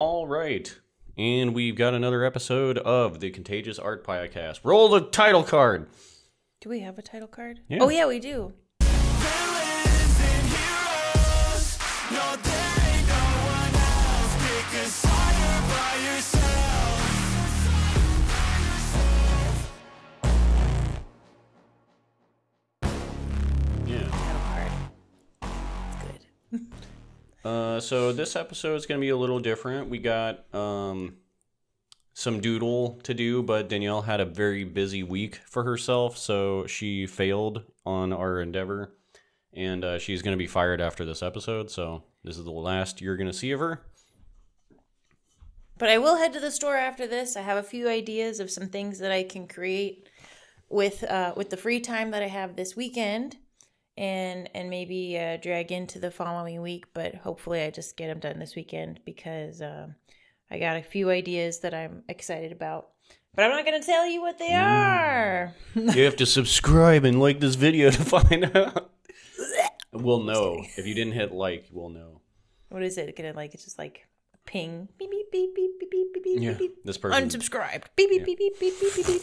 All right. And we've got another episode of the Contagious Art Podcast. Roll the title card. Do we have a title card? Yeah. Oh, yeah, we do. So this episode is going to be a little different. We got some doodle to do, but Danielle had a very busy week for herself, so she failed on our endeavor, and she's going to be fired after this episode, so this is the last you're going to see of her. But I will head to the store after this. I have a few ideas of some things that I can create with the free time that I have this weekend. And maybe drag into the following week, but hopefully I just get them done this weekend because I got a few ideas that I'm excited about. But I'm not going to tell you what they are. You have to subscribe and like this video to find out. We'll know. If you didn't hit like, we'll know. What is it going to like? It's just like ping. Beep, beep, beep, beep, beep, beep, beep, yeah, beep. This person. Unsubscribed. Beep, beep, yeah. Beep, beep, beep, beep, beep, beep.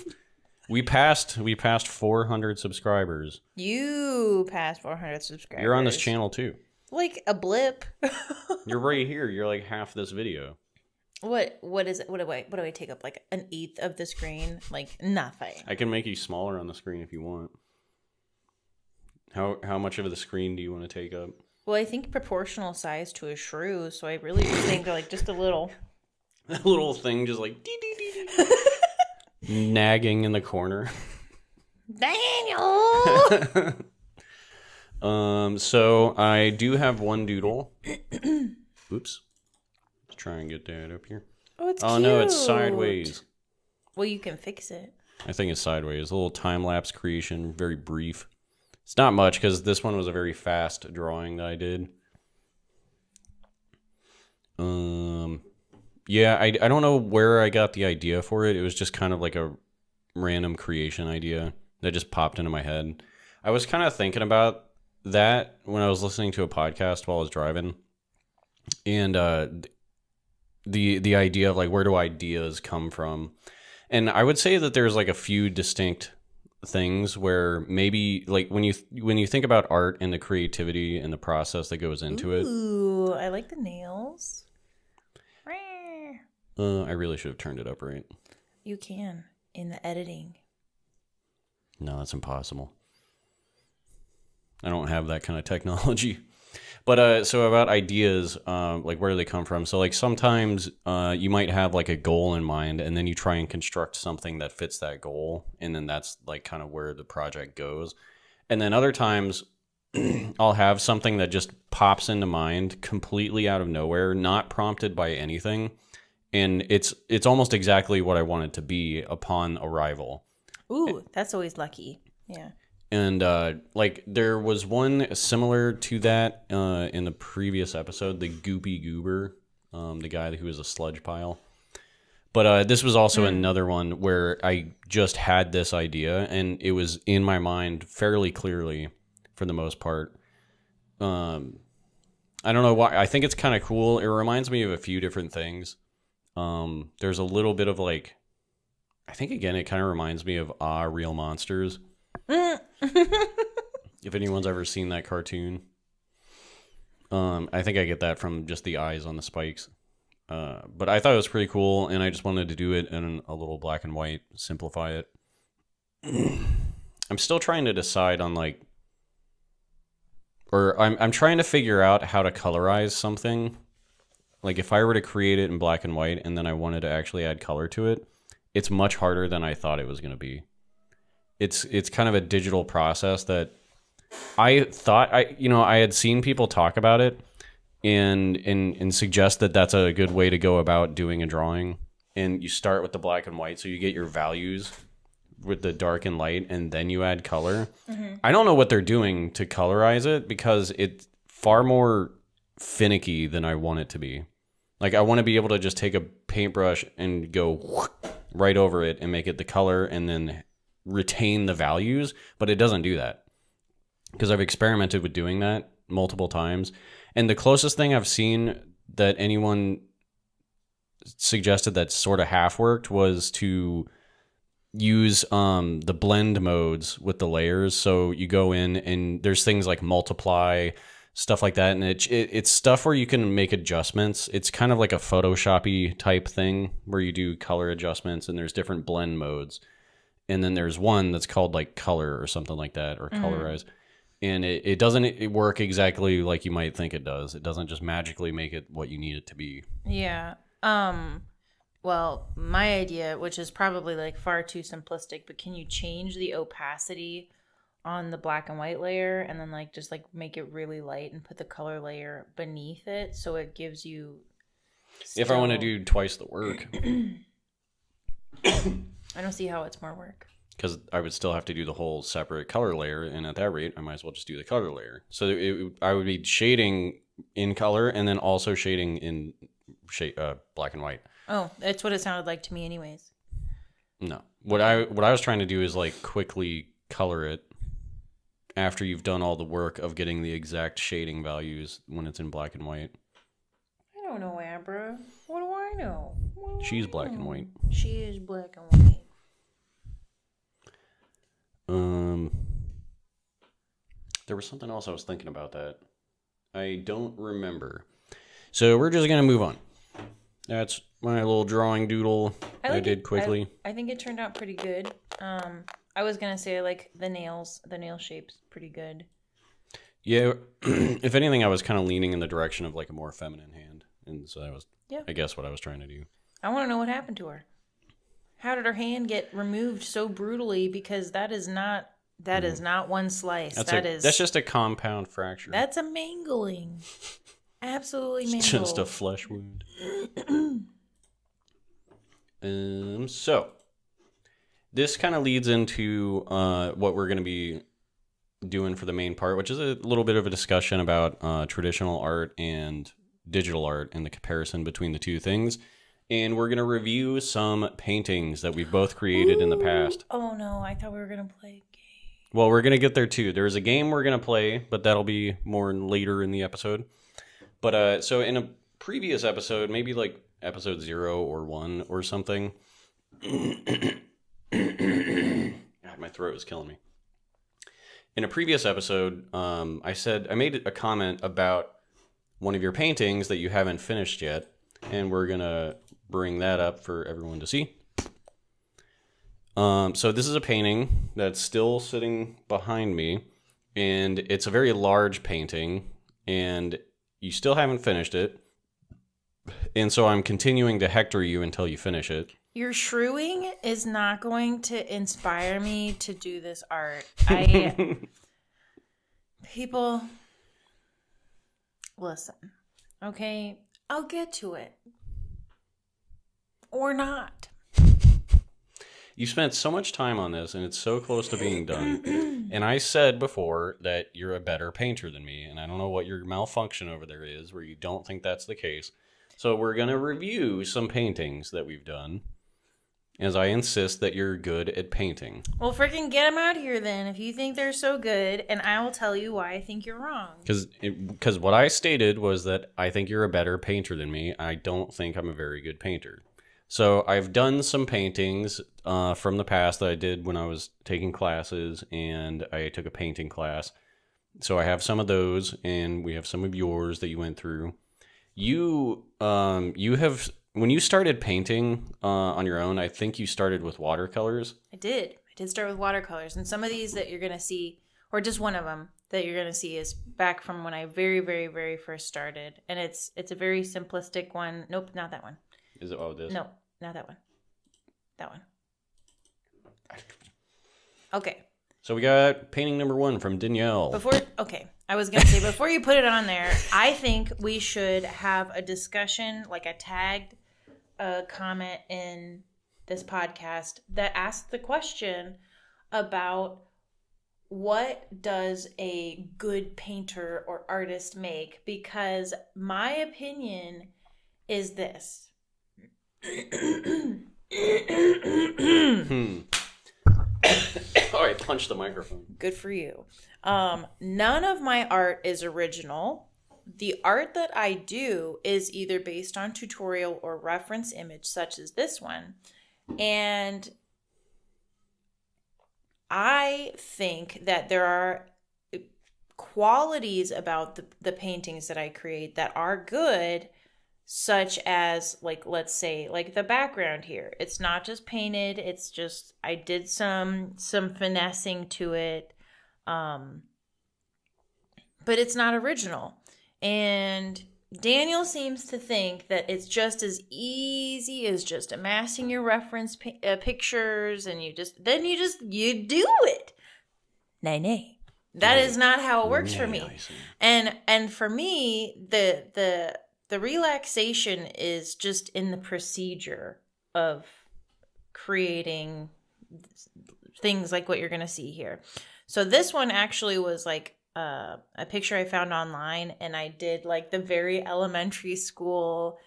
We passed 400 subscribers. You passed 400 subscribers. You're on this channel too. Like a blip. You're right here. You're like half this video. What is it? What do I take up? Like an eighth of the screen? Like nothing. I can make you smaller on the screen if you want. How much of the screen do you want to take up? Well, I think proportional size to a shrew, so I really think like just a little. That little thing just like dee dee dee dee. Nagging in the corner. Daniel! So I do have one doodle. Oops. Let's try and get that up here. Oh, it's cute. Oh, no, it's sideways. Well, you can fix it. I think it's sideways. A little time-lapse creation, very brief. It's not much because this one was a very fast drawing that I did. Yeah, I don't know where I got the idea for it. It was just kind of like a random creation idea that just popped into my head. I was kind of thinking about that when I was listening to a podcast while I was driving. And the idea of like, where do ideas come from? And I would say that there's like a few distinct things where maybe like when you think about art and the creativity and the process that goes into it. Ooh, I like the nails. I really should have turned it up, right? You can, in the editing. No, that's impossible. I don't have that kind of technology. But so about ideas, like where do they come from? So like sometimes you might have like a goal in mind and then you try and construct something that fits that goal. And then that's like kind of where the project goes. And then other times I'll have something that just pops into mind completely out of nowhere, not prompted by anything. And it's almost exactly what I want it to be upon arrival. Ooh, that's always lucky. Yeah. And like there was one similar to that in the previous episode, the Goopy Goober, the guy who was a sludge pile. But this was also another one where I just had this idea and it was in my mind fairly clearly for the most part. I don't know why. I think it's kind of cool. It reminds me of a few different things. There's a little bit of like, I think again, it kind of reminds me of Aarrgh Real Monsters. If anyone's ever seen that cartoon, I think I get that from just the eyes on the spikes. But I thought it was pretty cool and I just wanted to do it in a little black and white, simplify it. I'm still trying to decide on like, or I'm trying to figure out how to colorize something. Like if I were to create it in black and white and then I wanted to actually add color to it, it's much harder than I thought it was going to be. It's kind of a digital process that I thought I had seen people talk about it and suggest that that's a good way to go about doing a drawing. And you start with the black and white so you get your values with the dark and light and then you add color. Mm-hmm. I don't know what they're doing to colorize it because it's far more finicky than I want it to be. Like, I want to be able to just take a paintbrush and go right over it and make it the color and then retain the values, but it doesn't do that. Because I've experimented with doing that multiple times. And the closest thing I've seen that anyone suggested that sort of half worked was to use the blend modes with the layers. So you go in and there's things like multiply, stuff like that. And it's stuff where you can make adjustments. It's kind of like a Photoshop-y type thing where you do color adjustments and there's different blend modes. And then there's one that's called like color or something like that, or colorize. And it doesn't work exactly like you might think it does. It doesn't just magically make it what you need it to be. Yeah. Well, my idea, which is probably like far too simplistic, but can you change the opacity on the black and white layer and then like just like make it really light and put the color layer beneath it so it gives you still... If I want to do twice the work. I don't see how it's more work. Because I would still have to do the whole separate color layer, and at that rate, I might as well just do the color layer. So I would be shading in color and then also shading in black and white. Oh, that's what it sounded like to me anyways. No. What I was trying to do is like quickly color it after you've done all the work of getting the exact shading values when it's in black and white. I don't know, Abra. What do I know? She's black and white. She is black and white. There was something else I was thinking about that I don't remember. So we're just gonna move on. That's my little drawing doodle I did quickly. I think it turned out pretty good. I was gonna say I like the nails, the nail shape's pretty good. Yeah, if anything, I was kind of leaning in the direction of like a more feminine hand, and so that was, yeah, I guess what I was trying to do. I want to know what happened to her. How did her hand get removed so brutally? Because that is not that is not one slice. That's just a compound fracture. That's a mangling. Absolutely mangled. It's just a flesh wound. So this kind of leads into what we're going to be doing for the main part, which is a little bit of a discussion about traditional art and digital art and the comparison between the two things. And we're going to review some paintings that we've both created in the past. Oh, no. I thought we were going to play a game. Well, we're going to get there, too. There is a game we're going to play, but that'll be more later in the episode. But so in a previous episode, maybe like episode 0 or 1 or something. God, my throat is killing me. In a previous episode, I made a comment about one of your paintings that you haven't finished yet. And we're going to bring that up for everyone to see. So this is a painting that's still sitting behind me, and it's a very large painting, and you still haven't finished it, and so I'm continuing to hector you until you finish it. Your shrewing is not going to inspire me to do this art. People, listen, okay? I'll get to it. Or not. You spent so much time on this, and it's so close to being done. And I said before that you're a better painter than me, and I don't know what your malfunction over there is where you don't think that's the case. So we're going to review some paintings that we've done, as I insist that you're good at painting. Well, freaking get them out here then if you think they're so good, and I will tell you why I think you're wrong. Because what I stated was that I think you're a better painter than me. I don't think I'm a very good painter. So I've done some paintings from the past that I did when I was taking classes, and I took a painting class. So I have some of those, and we have some of yours that you went through. You have... When you started painting on your own, I think you started with watercolors. I did. I did start with watercolors. And some of these that you're going to see, or just one of them that you're going to see, is back from when I very, very, very first started. And it's a very simplistic one. Nope, not that one. Is it all this? No, not that one. That one. Okay. So we got painting number 1 from Danielle. Okay. I was going to say, before you put it on there, I think we should have a discussion, like a tagged... a comment in this podcast that asked the question about what does a good painter or artist make? Because my opinion is this. Oh, I punched the microphone. Good for you. None of my art is original. the art that I do is either based on tutorial or reference image, such as this one. And I think that there are qualities about the paintings that I create that are good, such as, like, let's say, like the background here. It's not just painted. It's just, I did some finessing to it. But it's not original. And Daniel seems to think that it's just as easy as just amassing your reference pictures, and you do it. Nay. That is not how it works for me. And for me, the relaxation is just in the procedure of creating things like what you're going to see here. So this one actually was like a picture I found online, and I did like the very elementary school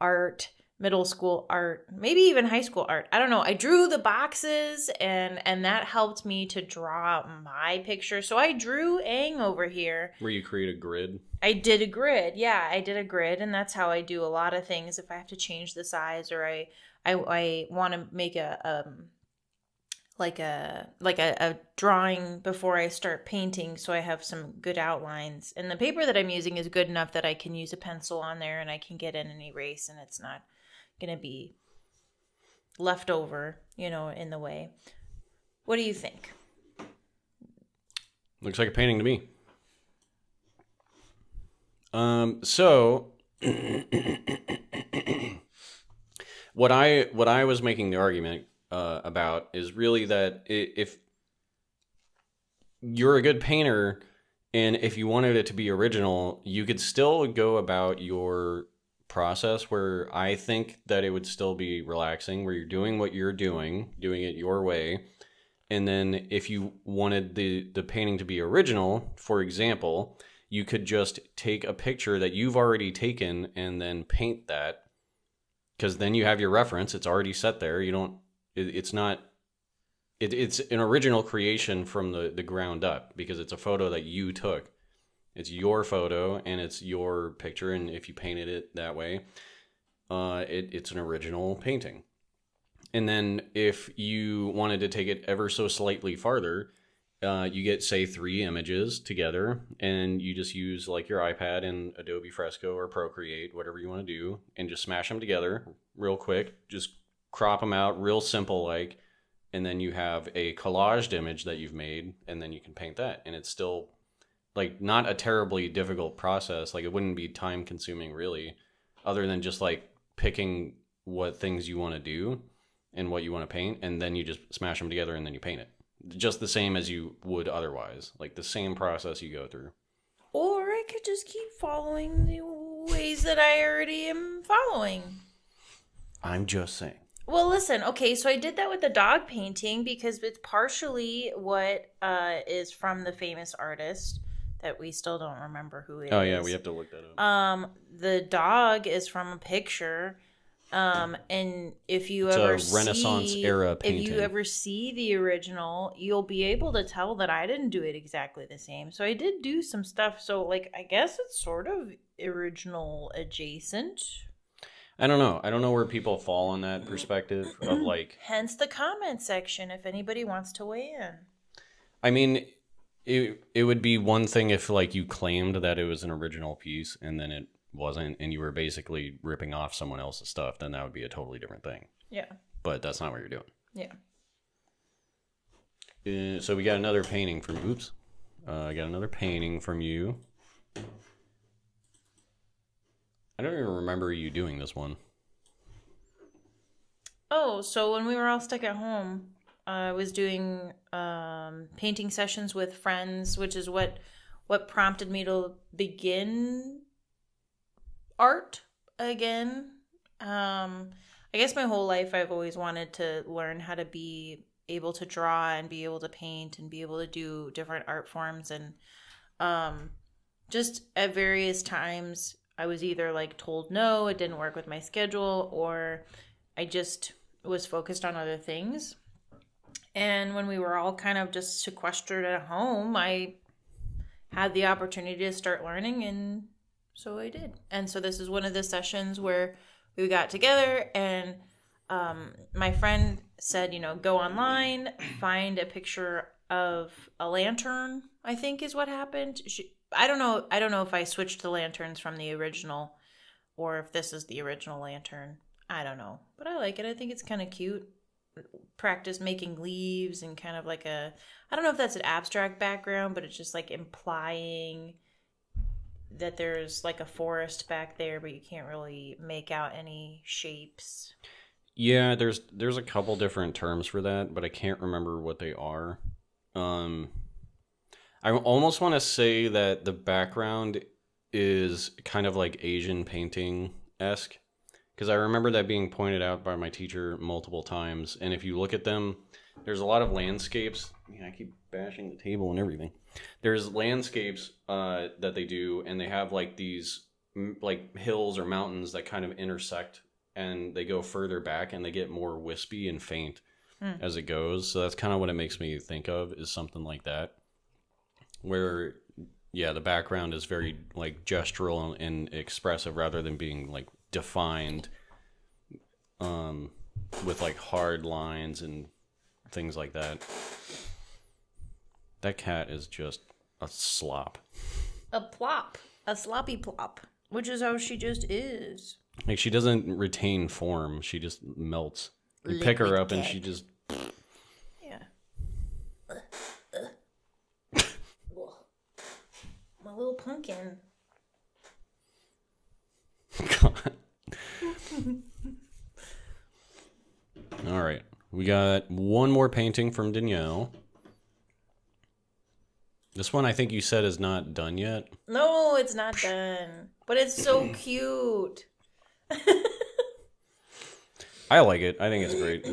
art, middle school art, maybe even high school art. I don't know. I drew the boxes, and that helped me to draw my picture. So I drew Aang over here. Where you create a grid? I did a grid. Yeah, I did a grid, and that's how I do a lot of things. If I have to change the size, or I want to make a like a drawing before I start painting, so I have some good outlines. And the paper that I'm using is good enough that I can use a pencil on there, and I can get in an erase, and it's not going to be left over, you know, in the way. What do you think? Looks like a painting to me. What I was making the argument about is really that if you're a good painter and if you wanted it to be original, you could still go about your process where I think that it would still be relaxing, where you're doing what you're doing it your way. And then if you wanted the painting to be original, for example, you could just take a picture that you've already taken and then paint that, because then you have your reference. It's already set there. You don't, it's an original creation from the ground up, because it's a photo that you took. It's your photo and it's your picture, and if you painted it that way, it's an original painting. And then if you wanted to take it ever so slightly farther, you get, say, 3 images together, and you just use like your iPad and Adobe Fresco or Procreate, whatever you want to do, and just smash them together real quick. Just crop them out real simple, like, and then you have a collaged image that you've made, and then you can paint that. And it's still like not a terribly difficult process. Like, it wouldn't be time consuming really, other than just like picking what things you want to do and what you want to paint, and then you just smash them together and then you paint it. Just the same as you would otherwise, like the same process you go through. Or I could just keep following the ways that I already am following. I'm just saying. Well, listen, okay, so I did that with the dog painting because it's partially what is from the famous artist that we still don't remember who it is. Oh, yeah, we have to look that up. The dog is from a picture, and if you it's a Renaissance-era painting. If you ever see the original, you'll be able to tell that I didn't do it exactly the same. So I did do some stuff, so, like, I guess it's sort of original adjacent. I don't know. I don't know where people fall on that perspective of like... Hence the comment section if anybody wants to weigh in. I mean, it would be one thing if like you claimed that it was an original piece and then it wasn't, and you were basically ripping off someone else's stuff, then that would be a totally different thing. Yeah. But that's not what you're doing. Yeah. So we got another painting from... Oops. I got another painting from you. I don't even remember you doing this one. Oh, so when we were all stuck at home, I was doing painting sessions with friends, which is what prompted me to begin art again. I guess my whole life I've always wanted to learn how to be able to draw and be able to paint and be able to do different art forms. And just at various times... I was either like told no, it didn't work with my schedule, or I just was focused on other things. And when we were all kind of just sequestered at home, I had the opportunity to start learning, and So I did. And so this is one of the sessions where we got together and my friend said, you know, go online, find a picture of a lantern, I think is what happened. I don't know if I switched the lanterns from the original or if this is the original lantern. I don't know. But I like it. I think it's kind of cute. Practice making leaves and kind of like a, I don't know if that's an abstract background, but it's just like implying that there's like a forest back there, but you can't really make out any shapes. Yeah, there's a couple different terms for that, but I can't remember what they are. I almost want to say that the background is kind of like Asian painting-esque, because I remember that being pointed out by my teacher multiple times. And if you look at them, there's a lot of landscapes. I keep bashing the table and everything. There's landscapes that they do, and they have like these like hills or mountains that kind of intersect, and they go further back and they get more wispy and faint as it goes. So that's kind of what it makes me think of, is something like that, where, yeah, the background is very like gestural and expressive rather than being like defined with like hard lines and things like that. That cat is just a slop. A plop. A sloppy plop, which is how she just is. Like, she doesn't retain form. She just melts. You pick her up and she just... Yeah. My little pumpkin. God. All right. We got one more painting from Danielle. This one, I think you said, is not done yet. No, it's not done. But it's so cute. I like it. I think it's great.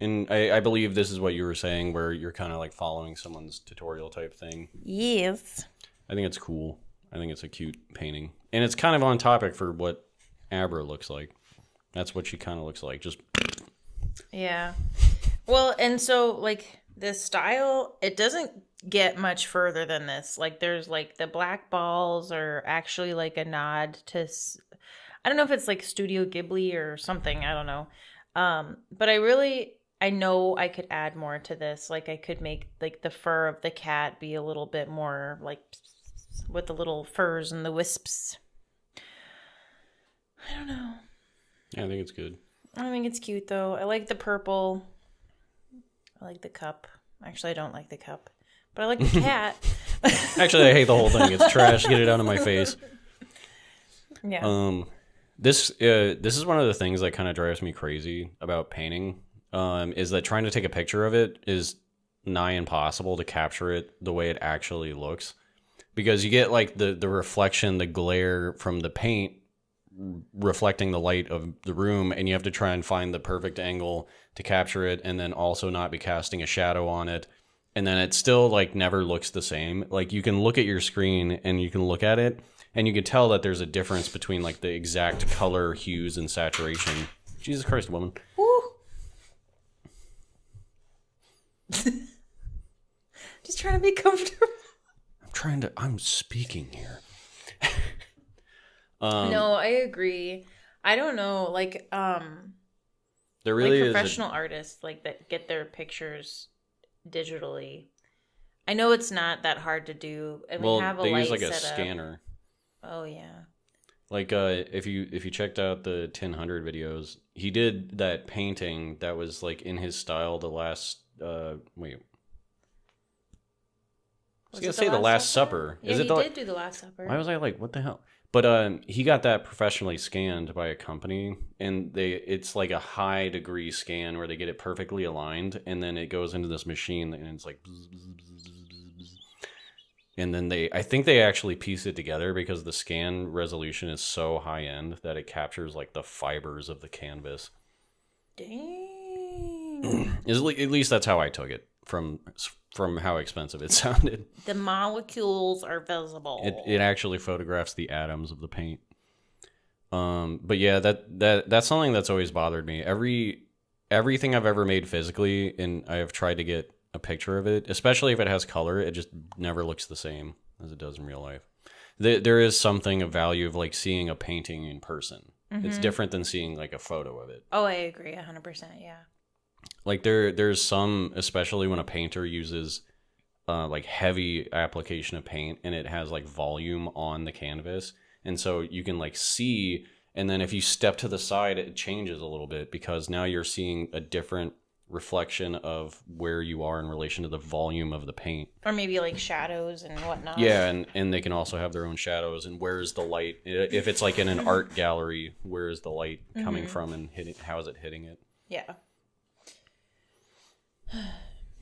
And I believe this is what you were saying, where you're kind of like following someone's tutorial type thing. Yes. I think it's cool. I think it's a cute painting. And it's kind of on topic for what Aarrgh looks like. That's what she kind of looks like. Just... Yeah. Well, and so like this style, it doesn't get much further than this. Like there's like the black balls are actually like a nod to... I don't know if it's like Studio Ghibli or something. I don't know. But I know I could add more to this. Like I could make like the fur of the cat be a little bit more like with the little furs and the wisps. I don't know. Yeah, I think it's good. I think it's cute though. I like the purple. I like the cup. Actually, I don't like the cup, but I like the cat. Actually, I hate the whole thing. It's trash. Get it out of my face. Yeah. This is one of the things that kind of drives me crazy about painting, is that trying to take a picture of it is nigh impossible to capture it the way it actually looks, because you get like the reflection, the glare from the paint reflecting the light of the room, and you have to try and find the perfect angle to capture it, and then also not be casting a shadow on it. And then it still like never looks the same. Like you can look at your screen and you can look at it, and you could tell that there's a difference between like the exact color, hues, and saturation. Jesus Christ, woman. Just trying to be comfortable. I'm speaking here. No, I agree. I don't know. Like, there really like professional artists like that get their pictures digitally. I know it's not that hard to do. And well, we have a they light use like a scanner. Oh yeah. Like if you checked out the 1000 videos, he did that painting that was like in his style, the last the Last Supper. Yeah, he did do the Last Supper. Why was I like, what the hell? But he got that professionally scanned by a company, and it's like a high degree scan where they get it perfectly aligned, and then it goes into this machine and it's like bzz, bzz, bzz, bzz, bzz. And then I think they actually piece it together, because the scan resolution is so high end that it captures like the fibers of the canvas. Dang. At least that's how I took it from how expensive it sounded. The molecules are visible. It actually photographs the atoms of the paint. But yeah, that's something that's always bothered me. Everything I've ever made physically, and I have tried to get a picture of it, especially if it has color, it just never looks the same as it does in real life. there is something of value of like seeing a painting in person. Mm-hmm. It's different than seeing like a photo of it. Oh, I agree 100%. Yeah. Like there's some, especially when a painter uses like heavy application of paint and it has like volume on the canvas. And so you can like see, and then if you step to the side, it changes a little bit because now you're seeing a different reflection of where you are in relation to the volume of the paint, or maybe like shadows and whatnot. Yeah, and they can also have their own shadows, and where's the light if it's like in an art gallery, where is the light coming mm-hmm. from and hitting, how is it hitting it? Yeah.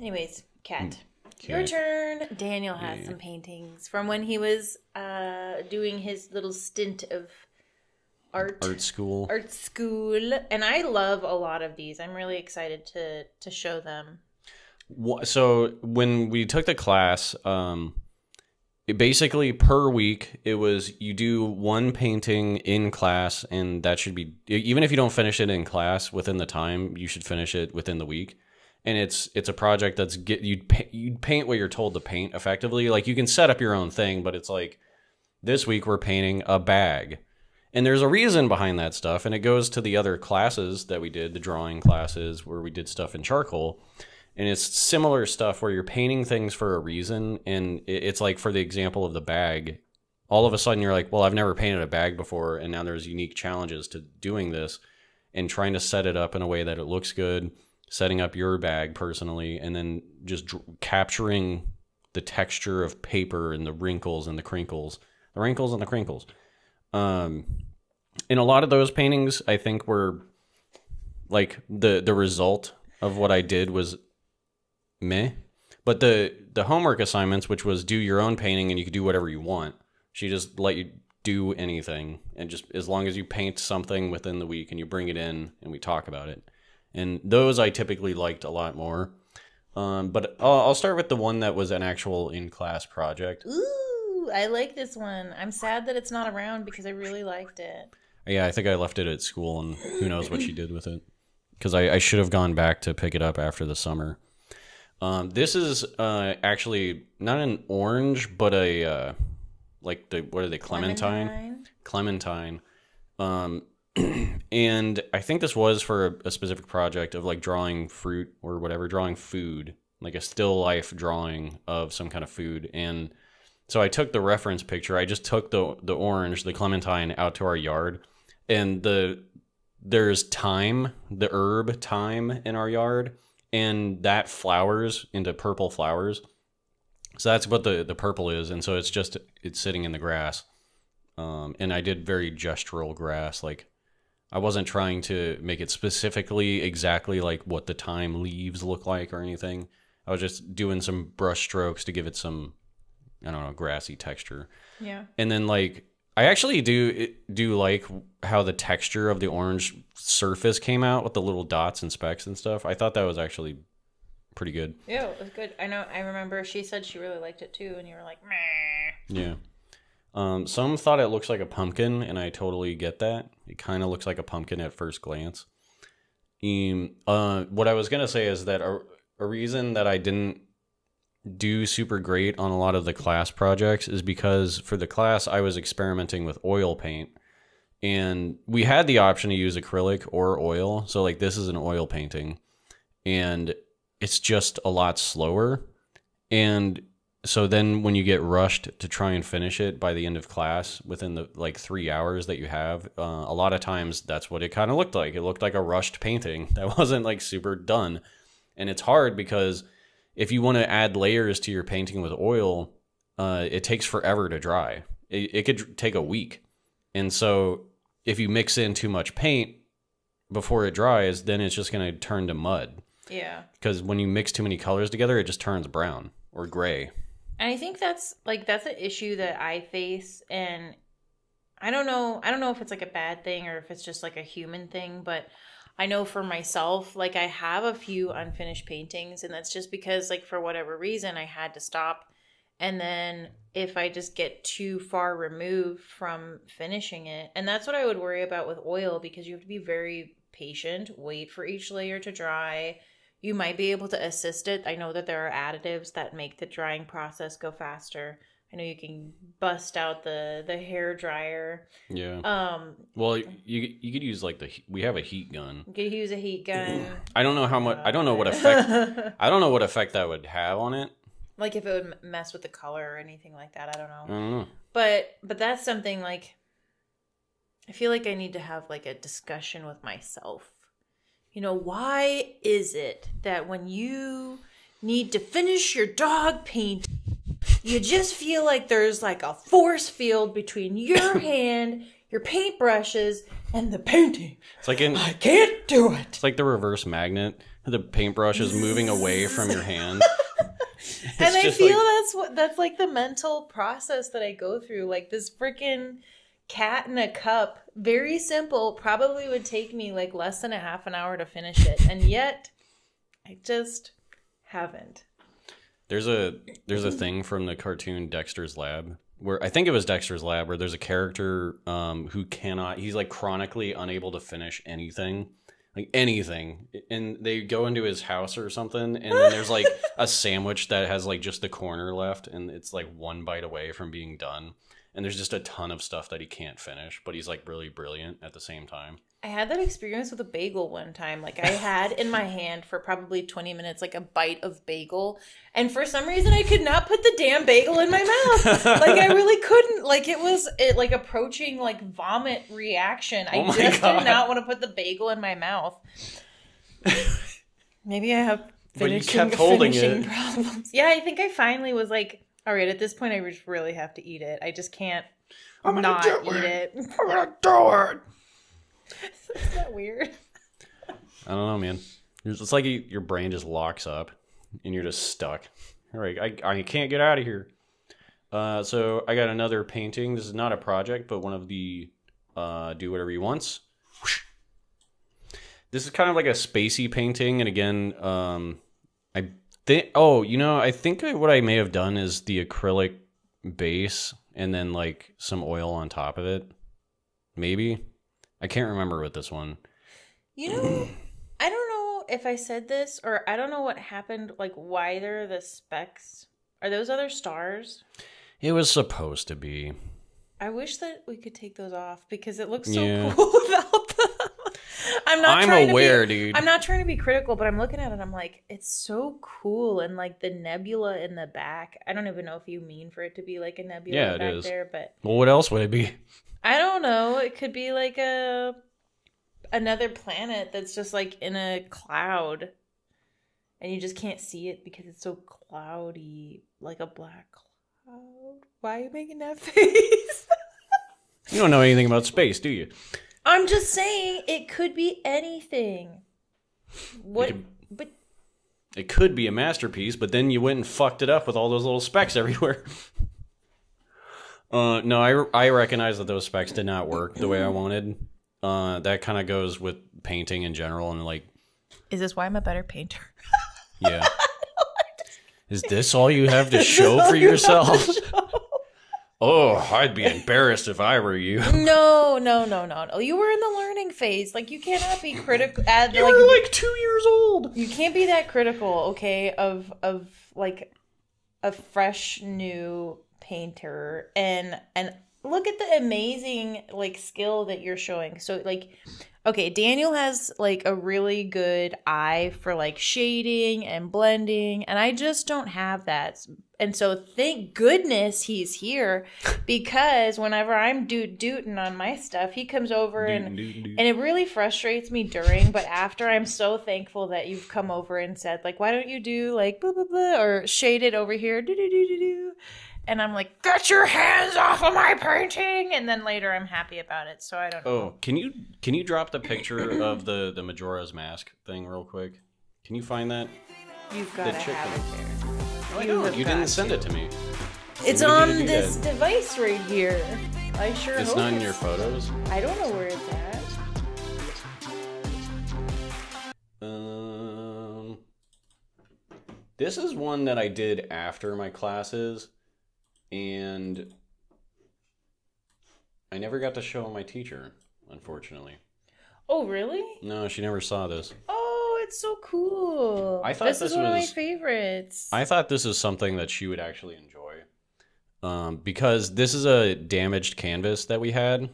Anyways, Cat. Your turn. Daniel has some paintings from when he was doing his little stint of art school, and I love a lot of these. I'm really excited to show them. So when we took the class, it basically per week, it was you do one painting in class, and that should be, even if you don't finish it in class within the time, you should finish it within the week. And it's a project that's you'd paint what you're told to paint effectively. Like you can set up your own thing, but it's like this week we're painting a bag. And there's a reason behind that stuff, and it goes to the other classes that we did, the drawing classes where we did stuff in charcoal, and it's similar stuff where you're painting things for a reason, and it's like for the example of the bag, all of a sudden you're like, well, I've never painted a bag before, and now there's unique challenges to doing this and trying to set it up in a way that it looks good, setting up your bag personally, and then just capturing the texture of paper and the wrinkles and the crinkles, and a lot of those paintings, I think, were like the result of what I did was meh. But the homework assignments, which was do your own painting and you could do whatever you want. She just let you do anything. And just as long as you paint something within the week and you bring it in and we talk about it. And those I typically liked a lot more. But I'll start with the one that was an actual in-class project. Ooh, I like this one. I'm sad that it's not around because I really liked it. Yeah, I think I left it at school, and who knows what she did with it. Because I should have gone back to pick it up after the summer. This is actually not an orange, but a, like, what are they, clementine. And I think this was for a specific project of, like, drawing fruit or whatever, drawing food. Like a still life drawing of some kind of food. And so I took the reference picture. I just took the orange, the clementine, out to our yard, and there's thyme, the herb thyme in our yard, and that flowers into purple flowers. So that's what the purple is, and so it's sitting in the grass. And I did very gestural grass. Like I wasn't trying to make it specifically exactly like what the thyme leaves look like or anything. I was just doing some brush strokes to give it some, I don't know, grassy texture. Yeah. And then like I actually do like how the texture of the orange surface came out with the little dots and specks and stuff. I thought that was actually pretty good. Yeah, it was good. I know. I remember she said she really liked it too, and you were like, meh. Yeah. Some thought it looks like a pumpkin, and I totally get that. It kind of looks like a pumpkin at first glance. What I was gonna say is that a reason that I didn't do super great on a lot of the class projects is because for the class I was experimenting with oil paint, and we had the option to use acrylic or oil. So like this is an oil painting, and it's just a lot slower. And so then when you get rushed to try and finish it by the end of class within the like 3 hours that you have, a lot of times that's what it kind of looked like. It looked like a rushed painting that wasn't like super done. And it's hard because if you want to add layers to your painting with oil, it takes forever to dry. It could take a week. And so if you mix in too much paint before it dries, then it's just going to turn to mud. Yeah. Because when you mix too many colors together, it just turns brown or gray. And I think that's an issue that I face. And I don't know if it's like a bad thing or if it's just like a human thing, but I know for myself, like I have a few unfinished paintings, and that's just because like for whatever reason I had to stop. And then if I just get too far removed from finishing it, and that's what I would worry about with oil, because you have to be very patient, wait for each layer to dry. You might be able to assist it. I know that there are additives that make the drying process go faster. I you know, you can bust out the hair dryer. Yeah. Well, you could use like we have a heat gun. You could use a heat gun. I don't know how much. I don't know what effect. I don't know what effect that would have on it. Like if it would mess with the color or anything like that. I don't know. I don't know. But that's something like. I feel like I need to have like a discussion with myself. You know, why is it that when you need to finish your dog paint, you just feel like there's like a force field between your hand, your paint brushes, and the painting? It's like I can't do it. It's like the reverse magnet. The paintbrush is moving away from your hand. And I feel like... that's like the mental process that I go through. Like this freaking cat in a cup, very simple, probably would take me like less than a half an hour to finish it, and yet I just haven't. There's a thing from the cartoon Dexter's Lab, where I think it was Dexter's Lab, where there's a character who he's like chronically unable to finish anything. Like anything. And they go into his house or something, and then there's like a sandwich that has like just the corner left, and it's like one bite away from being done. And there's just a ton of stuff that he can't finish, but he's like really brilliant at the same time. I had that experience with a bagel one time. Like I had in my hand for probably 20 minutes, like a bite of bagel. And for some reason I could not put the damn bagel in my mouth. Like I really couldn't. Like it was like approaching like vomit reaction. I just did not want to put the bagel in my mouth. Maybe I have finishing problems. Yeah, I think I finally was like, all right, at this point, I just really have to eat it. I just can't not eat it. I'm going to do it. Is that weird? I don't know, man. It's like your brain just locks up and you're just stuck. All right, I can't get out of here. So I got another painting. This is not a project, but one of the do whatever you wants. This is kind of like a spacey painting. And again, what I may have done is the acrylic base and then like some oil on top of it. Maybe. I can't remember with this one. You know, I don't know if I said this or I don't know what happened. Like, why there are the specks? Are those other stars? It was supposed to be. I wish that we could take those off because it looks so cool without them. I'm not trying to be critical, but I'm looking at it. I'm like, it's so cool, and like the nebula in the back. I don't even know if you mean for it to be like a nebula back there, but well, what else would it be? I don't know. It could be like another planet that's just like in a cloud, and you just can't see it because it's so cloudy, like a black cloud. Why are you making that face? You don't know anything about space, do you? I'm just saying it could be anything. What? But it could be a masterpiece, but then you went and fucked it up with all those little specks everywhere. No, I recognize that those specks did not work the way I wanted. That kind of goes with painting in general, and like. Is this why I'm a better painter? Yeah. Is this all you have to show for yourself? Oh, I'd be embarrassed if I were you. No. You were in the learning phase. Like, you cannot be critical. You were like 2 years old. You can't be that critical, okay, of like a fresh new painter. And look at the amazing like skill that you're showing. So like, okay, Daniel has like a really good eye for like shading and blending, and I just don't have that. And so thank goodness he's here, because whenever I'm dooting on my stuff, he comes over and it really frustrates me during, but after I'm so thankful that you've come over and said like, why don't you do like blah, blah, blah, or shade it over here, do. And I'm like, get your hands off of my painting. And then later I'm happy about it. So I don't know. Oh, can you drop the picture of the Majora's Mask thing real quick? Can you find that? You've got to have it there. No, I don't. You didn't send it to me. It's on this device right here. I sure hope it's not in your photos. I don't know where it's at. This is one that I did after my classes, and I never got to show my teacher, unfortunately. Oh, really? No, she never saw this. Oh. It's so cool. I thought this was one of my favorites. I thought this is something that she would actually enjoy. because this is a damaged canvas that we had.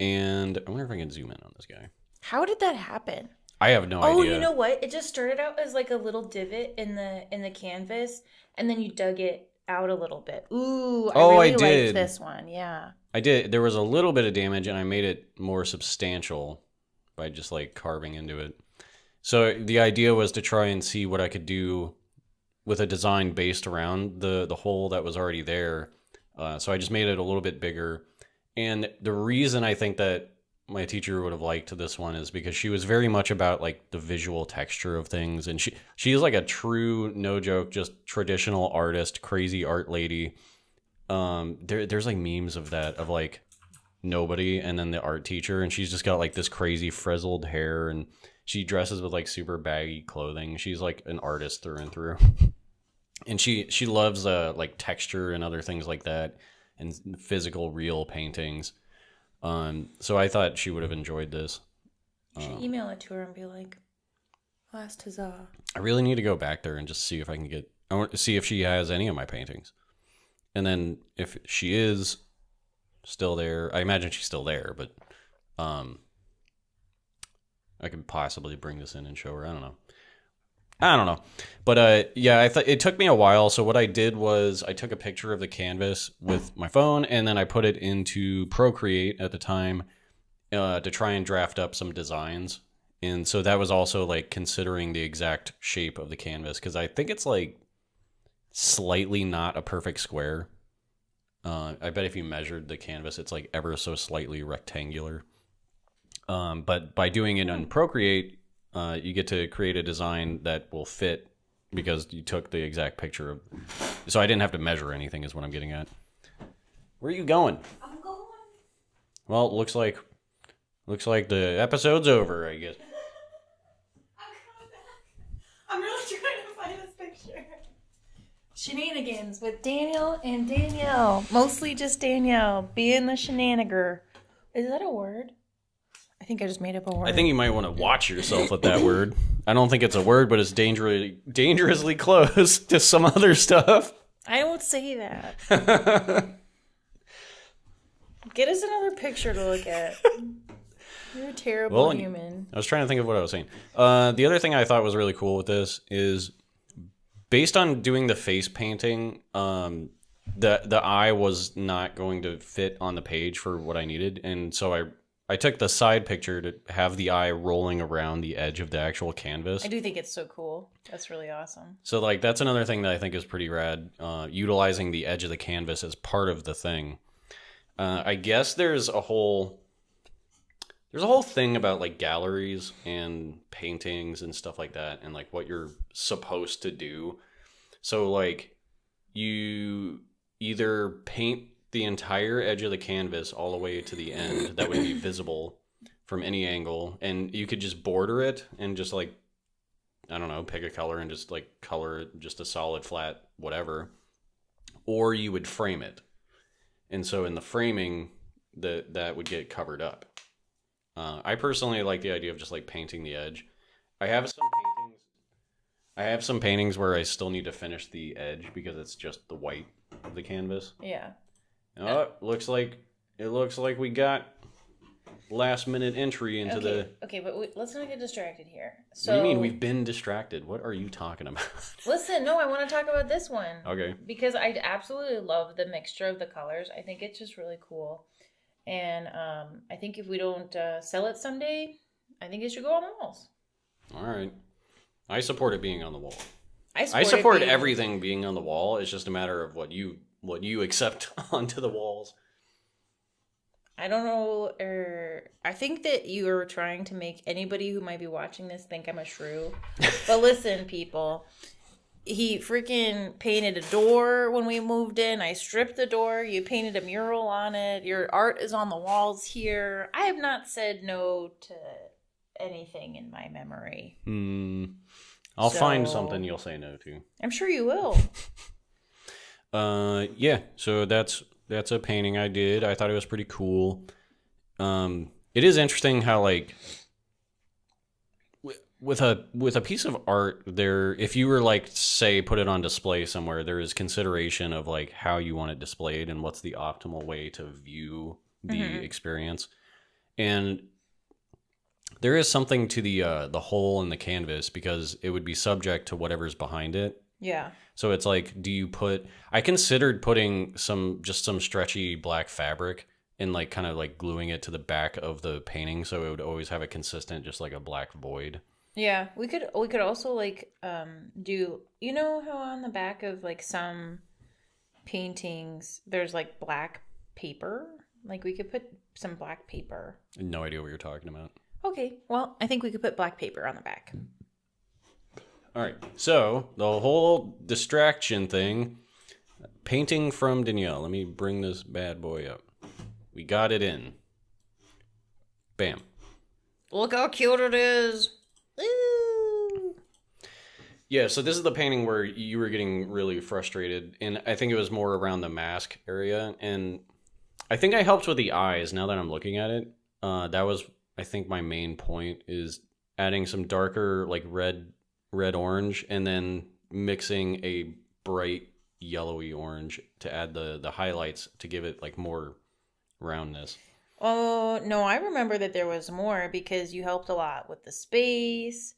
And I wonder if I can zoom in on this guy. How did that happen? I have no idea. Oh, you know what? It just started out as like a little divot in the canvas, and then you dug it out a little bit. Ooh, I really liked this one. Yeah. I did. There was a little bit of damage, and I made it more substantial by just like carving into it. So the idea was to try and see what I could do with a design based around the hole that was already there. So I just made it a little bit bigger. And the reason I think that my teacher would have liked this one is because she was very much about like the visual texture of things. And she is like a true, no joke, just traditional artist, crazy art lady. There's like memes of that, of like nobody and then the art teacher. And she's just got like this crazy frizzled hair, and she dresses with like super baggy clothing. She's like an artist through and through. And she loves like texture and other things like that, and physical, real paintings. So I thought she would have enjoyed this. You should email it to her and be like, last huzzah. I really need to go back there and just see if I can get... I want to see if she has any of my paintings. And then if she is still there... I imagine she's still there, but... I could possibly bring this in and show her. I don't know. But yeah, I thought it took me a while. So what I did was I took a picture of the canvas with my phone, and then I put it into Procreate at the time to try and draft up some designs. And so that was also like considering the exact shape of the canvas, because I think it's like slightly not a perfect square. I bet if you measured the canvas, it's like ever so slightly rectangular. But by doing it on Procreate, you get to create a design that will fit because you took the exact picture of. So I didn't have to measure anything, is what I'm getting at. Where are you going? I'm going. Well, it looks like the episode's over, I guess. I'm coming back. I'm really trying to find this picture. Shenanigans with Daniel and Danielle. Mostly just Danielle being the shenaniger. Is that a word? I think I just made up a word. I think you might want to watch yourself with that word. I don't think it's a word, but it's dangerously close to some other stuff. I won't say that. Get us another picture to look at. You're a terrible human. I was trying to think of what I was saying. The other thing I thought was really cool with this is, based on doing the face painting, the eye was not going to fit on the page for what I needed, and so I took the side picture to have the eye rolling around the edge of the actual canvas. I do think it's so cool. That's really awesome. So, like, that's another thing that I think is pretty rad, utilizing the edge of the canvas as part of the thing. I guess there's a whole thing about, like, galleries and paintings and stuff like that, and, like, what you're supposed to do. So, like, you either paint the entire edge of the canvas all the way to the end that would be visible from any angle, and you could just border it and just, like, I don't know, pick a color and just, like, color it just a solid flat whatever, or you would frame it, and so in the framing that would get covered up. I personally like the idea of just, like, painting the edge. I have some paintings where I still need to finish the edge because it's just the white of the canvas. Yeah. Oh, it looks like we got last minute entry into Okay, but let's not get distracted here. So, what do you mean we've been distracted? What are you talking about? Listen, no, I want to talk about this one. Okay. Because I absolutely love the mixture of the colors. I think it's just really cool. And I think if we don't sell it someday, I think it should go on the walls. All right. I support it being on the wall. I support everything being on the wall. It's just a matter of what you accept onto the walls. I don't know. I think that you are trying to make anybody who might be watching this think I'm a shrew. But listen, people. He freaking painted a door when we moved in. I stripped the door. You painted a mural on it. Your art is on the walls here. I have not said no to anything in my memory. I'll find something you'll say no to. I'm sure you will. Yeah, so that's a painting I did. I thought it was pretty cool. It is interesting how, like, with a piece of art, there, if you were like, say, put it on display somewhere, there is consideration of like how you want it displayed and what's the optimal way to view the experience. And there is something to the hole in the canvas, because it would be subject to whatever's behind it. Yeah. So it's like, do you put, I considered putting just some stretchy black fabric and like kind of like gluing it to the back of the painting, so it would always have a consistent, just like a black void. Yeah. We could also like do, you know how on the back of like some paintings there's like black paper? Like, we could put some black paper. No idea what you're talking about. Okay. Well, I think we could put black paper on the back. All right. So the whole distraction thing, painting from Danielle. Let me bring this bad boy up. We got it in. Bam. Look how cute it is. Ooh. Yeah. So this is the painting where you were getting really frustrated. And I think it was more around the mask area. And I think I helped with the eyes, now that I'm looking at it. That was, I think, my main point, is adding some darker, like red orange, and then mixing a bright yellowy orange to add the highlights to give it like more roundness. Oh, no, I remember that there was more, because you helped a lot with the space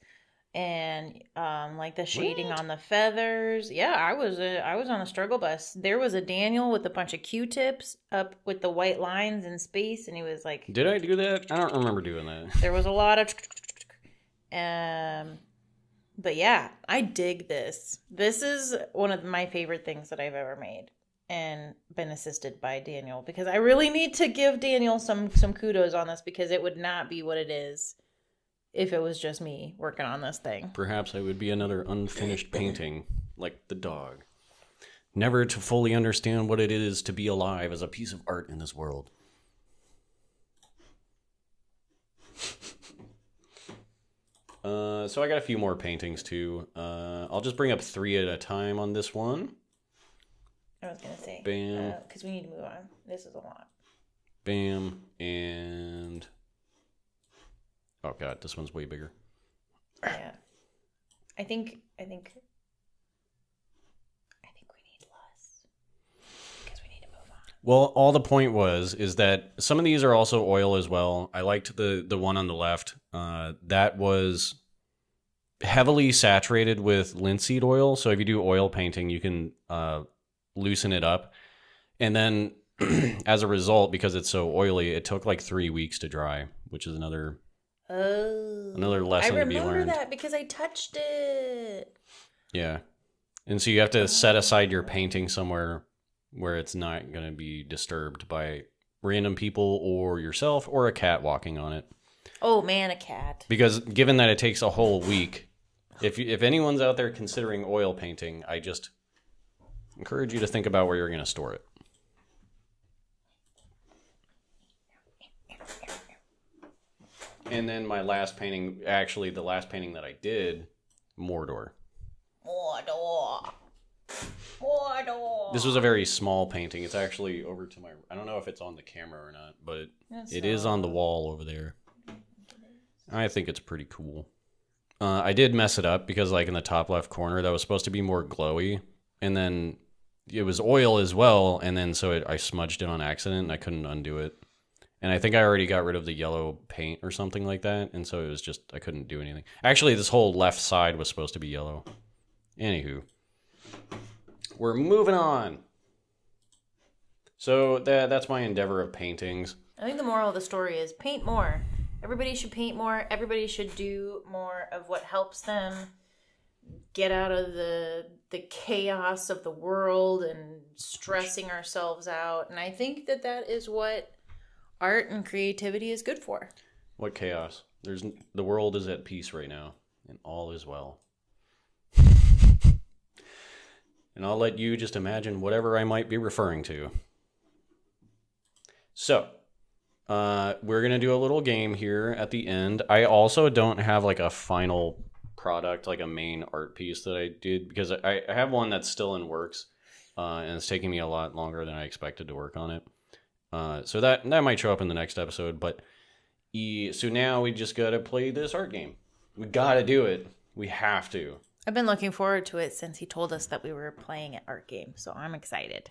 and like the shading on the feathers. Yeah, I was on a struggle bus. There was a Daniel with a bunch of Q-tips up with the white lines in space, and he was like, did I do that? I don't remember doing that. There was a lot of but yeah, I dig this. This is one of my favorite things that I've ever made, and been assisted by Daniel, because I really need to give Daniel some kudos on this, because it would not be what it is if it was just me working on this thing. Perhaps I would be another unfinished painting, like the dog. Never to fully understand what it is to be alive as a piece of art in this world. So I got a few more paintings, too. I'll just bring up three at a time on this one. I was going to say. Bam. Because we need to move on. This is a lot. Bam. And... oh god, this one's way bigger. Yeah, I think we need less, because we need to move on. Well, all the point was is that some of these are also oil as well. I liked the one on the left. That was heavily saturated with linseed oil. So if you do oil painting, you can loosen it up, and then as a result, because it's so oily, it took like 3 weeks to dry, which is another. Oh, another lesson to be learned. I remember that because I touched it. Yeah. And so you have to set aside your painting somewhere where it's not going to be disturbed by random people or yourself or a cat walking on it. Oh, man, a cat. Because given that it takes a whole week, if anyone's out there considering oil painting, I just encourage you to think about where you're going to store it. And then my last painting, actually the last painting that I did, Mordor. Mordor. Mordor. This was a very small painting. It's actually over to my, I don't know if it's on the camera or not, but it is on the wall over there. I think it's pretty cool. I did mess it up, because like in the top left corner, that was supposed to be more glowy. And then it was oil as well. And then so I smudged it on accident, and I couldn't undo it. And I think I already got rid of the yellow paint or something like that. And so it was just, I couldn't do anything. Actually, this whole left side was supposed to be yellow. Anywho, we're moving on. So that's my endeavor of paintings. I think the moral of the story is paint more. Everybody should paint more. Everybody should do more of what helps them get out of the chaos of the world and stressing ourselves out. And I think that that is what art and creativity is good for. What chaos? The world is at peace right now, and all is well. And I'll let you just imagine whatever I might be referring to. So, we're going to do a little game here at the end. I also don't have like a final product, like a main art piece that I did, because I have one that's still in works, and it's taking me a lot longer than I expected to work on it. So that might show up in the next episode, but so now we just gotta play this art game. We got to do it. We have to. I've been looking forward to it since he told us that we were playing an art game, so I'm excited.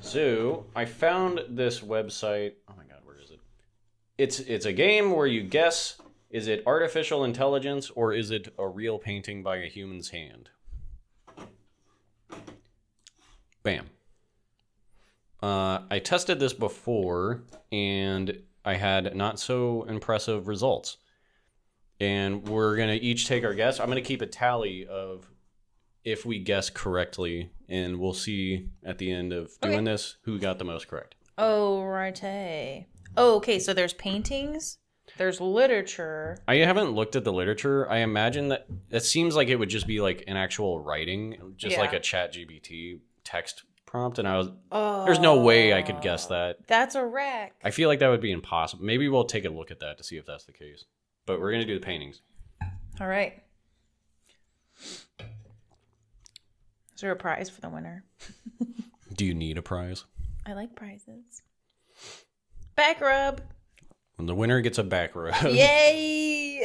So I found this website. Oh my God, where is it? It's a game where you guess, is it artificial intelligence or is it a real painting by a human's hand? Bam. I tested this before and I had not so impressive results. And we're going to each take our guess. I'm going to keep a tally of if we guess correctly, and we'll see at the end of doing this who got the most correct. Oh, righty. Oh, okay, so there's paintings, there's literature. I haven't looked at the literature. I imagine that it seems like it would just be like an actual writing, just like a ChatGPT text prompt, and I was there's no way I could guess that. That's a wreck. I feel like that would be impossible. Maybe we'll take a look at that to see if that's the case. But we're going to do the paintings. All right. Is there a prize for the winner? Do you need a prize? I like prizes. Back rub. And the winner gets a back rub. Yay!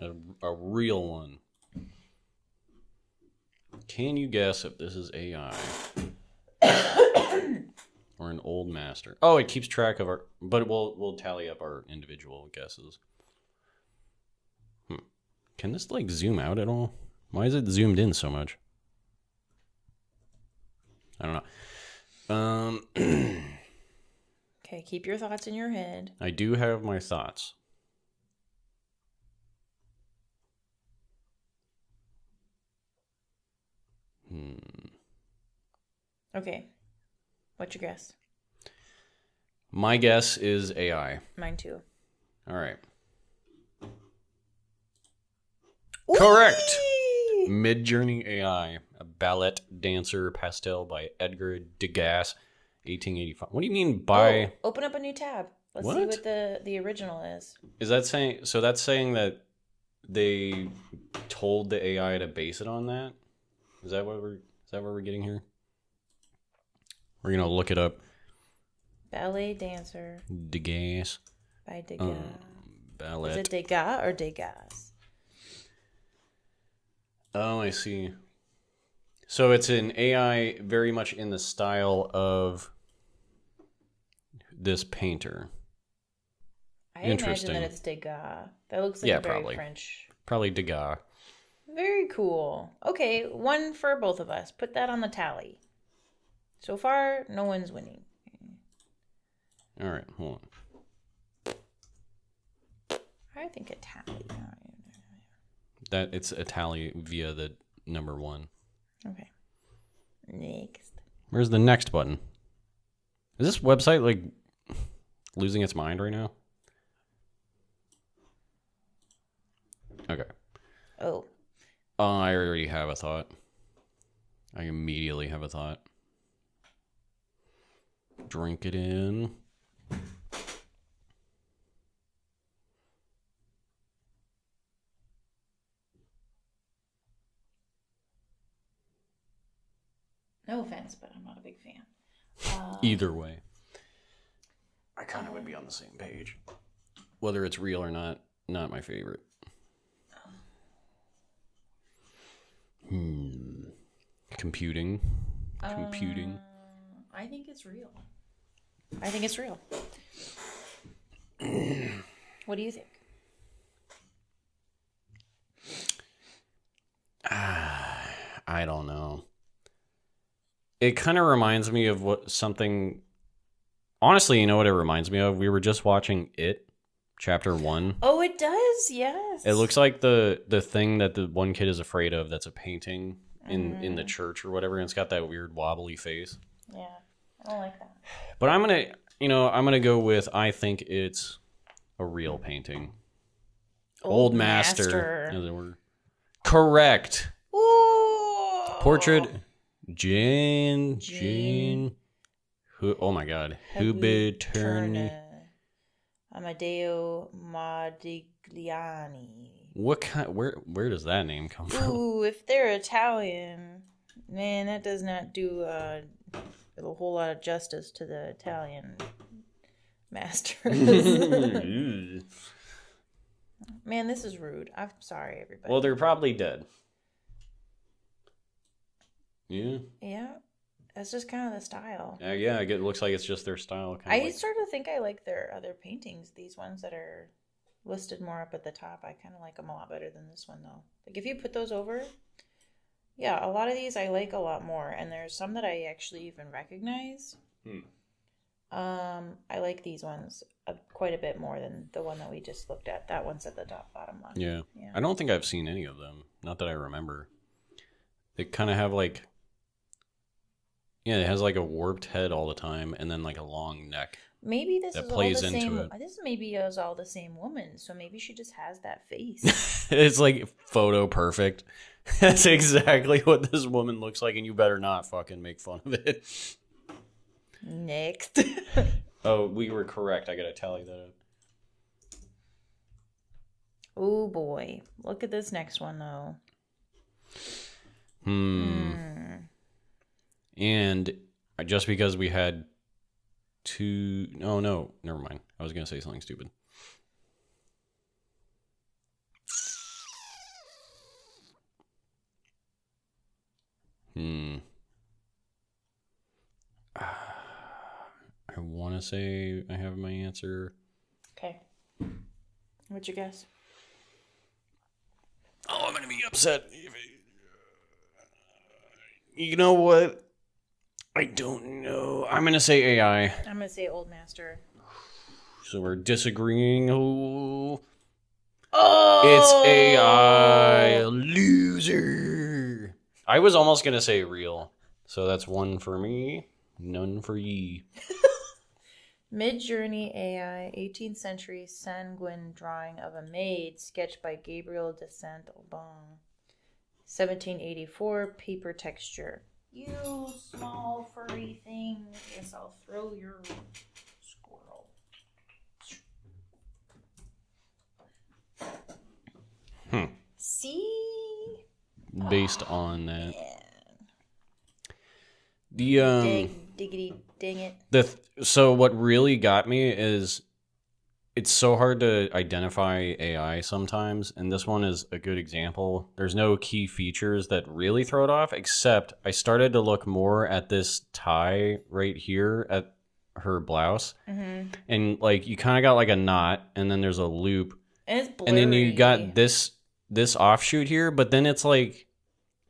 a real one. Can you guess if this is AI? Or an old master. Oh, it keeps track of our... But we'll tally up our individual guesses. Can this, like, zoom out at all? Why is it zoomed in so much? I don't know. Okay, keep your thoughts in your head. I do have my thoughts. Okay. What's your guess? My guess is AI. Mine too. All right. Whee! Correct. Midjourney AI, a ballet dancer pastel by Aarrgh Degas, 1885. What do you mean by? Oh, open up a new tab. Let's see what the original is. Is that saying? So that's saying that they told the AI to base it on that. Is that what we're getting here? We're going to look it up. Ballet dancer. Degas. By Degas. Ballet. Is it Degas or Degas? Oh, I see. So it's an AI very much in the style of this painter. I imagine that it's Degas. That looks like very French. Probably Degas. Very cool. Okay, one for both of us. Put that on the tally. So far, no one's winning. All right, hold on. I think a tally. That it's a tally via the number one. Okay. Next. Where's the next button? Is this website like losing its mind right now? Okay. Oh. I already have a thought. I immediately have a thought. Drink it in. No offense, but I'm not a big fan. Either way. I kind of would be on the same page. Whether it's real or not, not my favorite. Computing. Computing. I think it's real. I think it's real. What do you think? I don't know. It kind of reminds me of something. Honestly, you know what it reminds me of? We were just watching It, Chapter 1. Oh, it does, yes. It looks like the thing that the one kid is afraid of. That's a painting in the church or whatever, and it's got that weird wobbly face. Yeah, I don't like that. But I'm gonna go with I think it's a real painting. Old master, as it were. Correct. Ooh. Portrait, Jane. Who? Oh my God, Hubiterni. Amadeo Modigliani. What kind? Where does that name come from? Ooh, if they're Italian, man, that does not do a whole lot of justice to the Italian masters. Man, this is rude. I'm sorry, everybody. Well, they're probably dead. Yeah. Yeah. That's just kind of the style. Yeah, it looks like it's just their style. I sort of think I like their other paintings. These ones that are listed more up at the top, I kind of like them a lot better than this one, though. Like, if you put those over, yeah, a lot of these I like a lot more. And there's some that I actually even recognize. I like these ones quite a bit more than the one that we just looked at. That one's at the top, bottom left. Yeah. I don't think I've seen any of them. Not that I remember. They kind of have, like... Yeah, it has like a warped head all the time, and then like a long neck. Maybe this is all the same. This maybe is all the same woman, so maybe she just has that face. It's like photo perfect. That's exactly what this woman looks like, and you better not fucking make fun of it. Next. Oh, we were correct. I gotta tally that up. Oh boy, look at this next one though. And just because we had two... Oh, no. Never mind. I was going to say something stupid. I want to say I have my answer. Okay. What'd you guess? Oh, I'm going to be upset. You know what? I don't know. I'm going to say AI. I'm going to say Old Master. So we're disagreeing. Oh! It's AI. Loser. I was almost going to say real. So that's one for me, none for ye. Midjourney AI, 18th century sanguine drawing of a maid, sketched by Gabriel de Saint Aubin. 1784, paper texture. You small furry thing. Yes, I'll throw your squirrel. See? Based on that. The diggity dang it. So what really got me is it's so hard to identify AI sometimes, and this one is a good example. There's no key features that really throw it off, except I started to look more at this tie right here at her blouse. And like you kind of got like a knot, and then there's a loop. And it's blurry. And then you got this offshoot here, but then it's like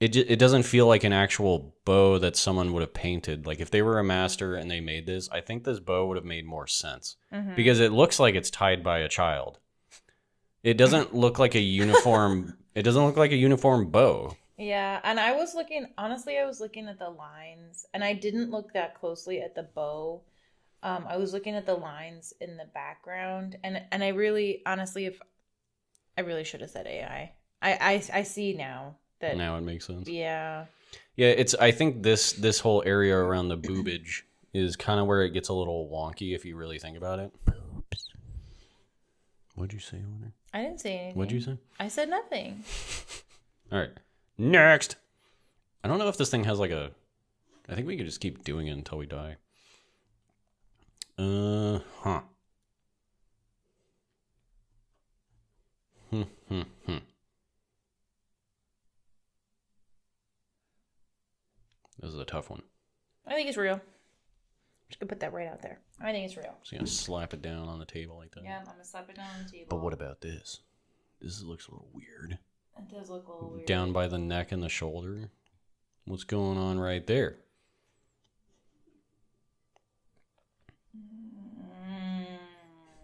it doesn't feel like an actual bow that someone would have painted. Like if they were a master and they made this, I think this bow would have made more sense because it looks like it's tied by a child. It doesn't look like a uniform. It doesn't look like a uniform bow. Yeah. And I was looking, honestly, I was looking at the lines and I didn't look that closely at the bow. I was looking at the lines in the background and I really, honestly, I really should have said AI. I see now. Now it makes sense. Yeah, it's I think this whole area around the boobage is kind of where it gets a little wonky if you really think about it. Boobs. What'd you say, Honor? I didn't say anything. What'd you say? I said nothing. All right. Next. I don't know if this thing has like a... I think we could just keep doing it until we die. This is a tough one. I think it's real. I'm just going to put that right out there. I think it's real. So you're going to slap it down on the table like that? Yeah, I'm going to slap it down on the table. But what about this? This looks a little weird. It does look a little weird. Down by the neck and the shoulder. What's going on right there? I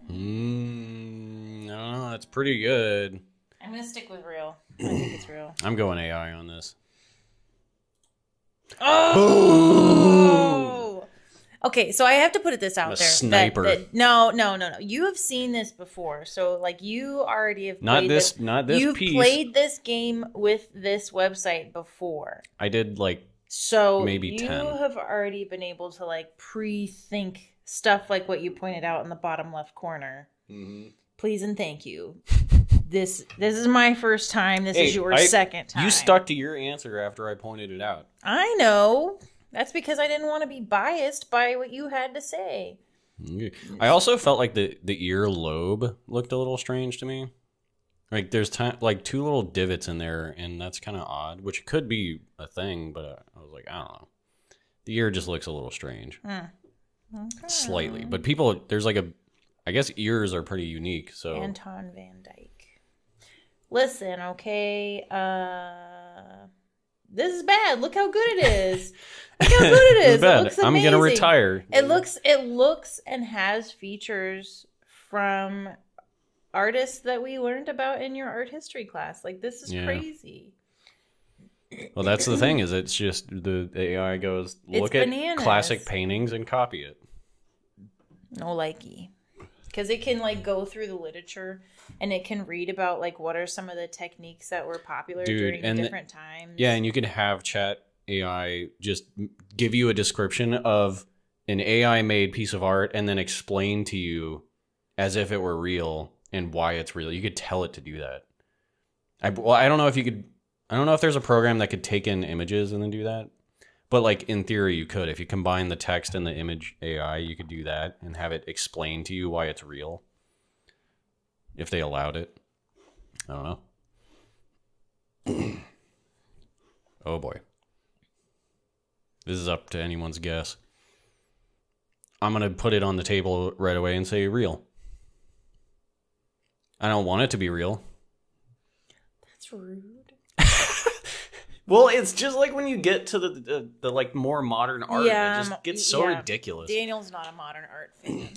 don't know. That's pretty good. I'm going to stick with real. I think it's real. I'm going AI on this. Oh! Okay, so I have to put this out there. Sniper. No. You have seen this before, so like you already have. Not this. You've played this game with this website before. I did like so. Maybe you 10. Have already been able to like pre-think stuff like what you pointed out in the bottom left corner. Please and thank you. This is my first time. This is your second time. You stuck to your answer after I pointed it out. I know. That's because I didn't want to be biased by what you had to say. I also felt like the ear lobe looked a little strange to me. Like there's like two little divots in there, and that's kind of odd, which could be a thing, but I was like, I don't know. The ear just looks a little strange. Okay. Slightly. But people, there's like a, I guess ears are pretty unique. So Anton Van Dyke. Listen, okay, this is bad. Look how good it is. Look how good it is. It looks amazing. I'm going to retire. It looks and has features from artists that we learned about in your art history class. Like, this is crazy. Well, that's the thing, is it's just the AI goes, look at classic paintings and copy it. No likey. Because it can, like, go through the literature and it can read about, like, what are some of the techniques that were popular during different times. Yeah, and you could have Chat AI just give you a description of an AI-made piece of art and then explain to you as if it were real and why it's real. You could tell it to do that. Well, I don't know if you could... I don't know if there's a program that could take in images and then do that. But, like, in theory, you could. If you combine the text and the image AI, you could do that and have it explain to you why it's real. If they allowed it. I don't know. Oh, boy. This is up to anyone's guess. I'm going to put it on the table right away and say real. I don't want it to be real. That's rude. Well, it's just like when you get to the like more modern art, it just gets so ridiculous. Daniel's not a modern art fan.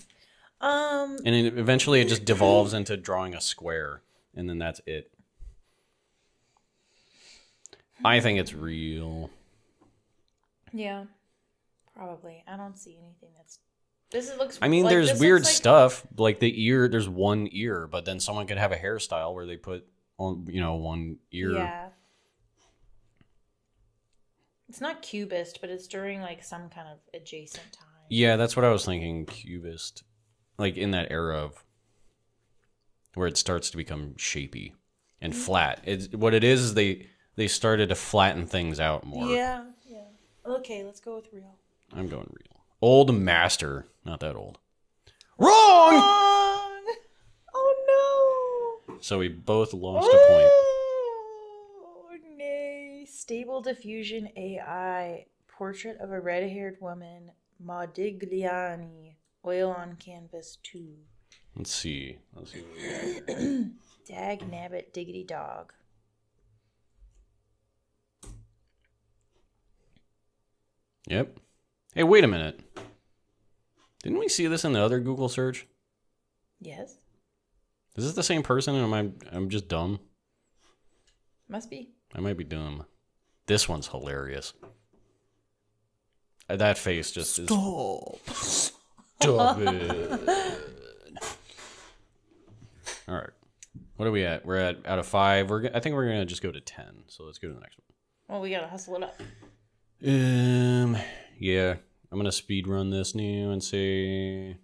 And it, eventually it just devolves into drawing a square, and then that's it. I think it's real. Yeah, probably. I don't see anything that's... there's weird stuff, like the ear, there's one ear, but then someone could have a hairstyle where they put on, you know, one ear. Yeah. It's not cubist, but it's during, like, some kind of adjacent time. Yeah, that's what I was thinking, cubist. Like, in that era of where it starts to become shapey and flat. It's, what it is they started to flatten things out more. Yeah, yeah. Okay, let's go with real. I'm going real. Old master. Not that old. Wrong! Wrong! Oh, no! So we both lost a point. Stable Diffusion AI, Portrait of a Red-Haired Woman, Modigliani, Oil on Canvas 2. Let's see. Dag nabbit diggity dog. Yep. Hey, wait a minute. Didn't we see this in the other Google search? Yes. Is this the same person and I'm just dumb? Must be. I might be dumb. This one's hilarious. That face just is... Stop it. All right. What are we at? We're at out of 5. I think we're going to just go to 10. So let's go to the next one. Well, we got to hustle it up. Yeah. I'm going to speed run this new and say...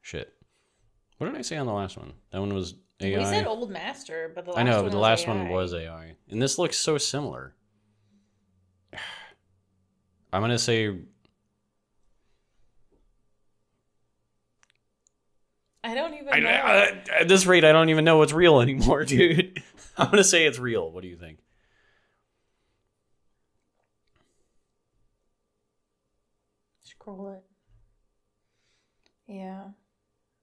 Shit. What did I say on the last one? That one was... AI. We said old master, but the last one was AI. And this looks so similar. I'm going to say... I don't even know. At this rate, I don't even know what's real anymore, dude. I'm going to say it's real. What do you think? Scroll it. Yeah.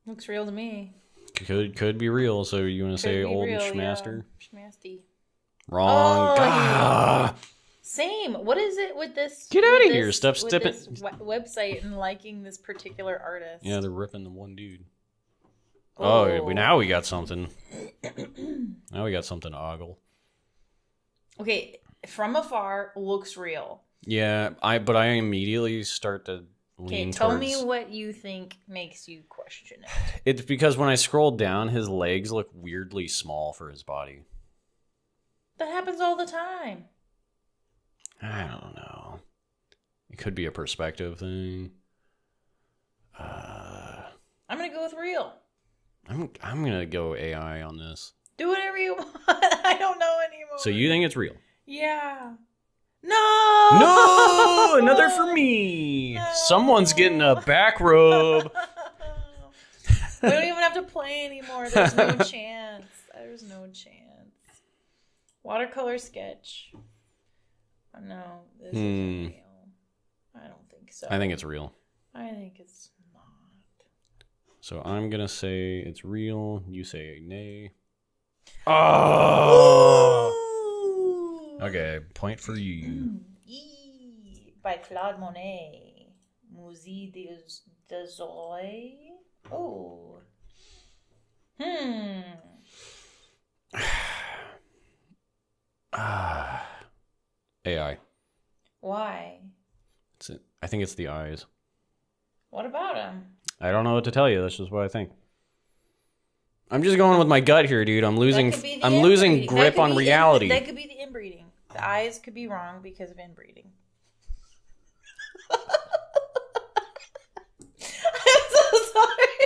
Looks real to me. Could be real, so you want to say old schmaster? Yeah. Schmasty. Wrong. Oh, same. What is it with this? Get out of here. Stop stepping. Website and liking this particular artist. Yeah, they're ripping the one dude. Oh, now we got something. Now we got something to ogle. Okay, from afar, looks real. Yeah, but I immediately start to... Okay, tell me what you think makes you question it. It's because when I scroll down, his legs look weirdly small for his body. That happens all the time. I don't know. It could be a perspective thing. I'm going to go with real. I'm going to go AI on this. Do whatever you want. I don't know anymore. So you think it's real? Yeah. No! No! Another for me. No. Someone's getting a back rub. We don't even have to play anymore. There's no chance. There's no chance. Watercolor sketch. Oh, no, this isn't real. I don't think so. I think it's real. I think it's not. So I'm going to say it's real. You say nay. Oh! Ooh! Okay, point for you. By Claude Monet. Musée des Beaux-Arts. Oh. AI. Why? I think it's the eyes. What about him? I don't know what to tell you. That's just what I think. I'm just going with my gut here, dude. I'm losing grip on reality. That could be the inbreeding. The eyes could be wrong because of inbreeding. I'm so sorry.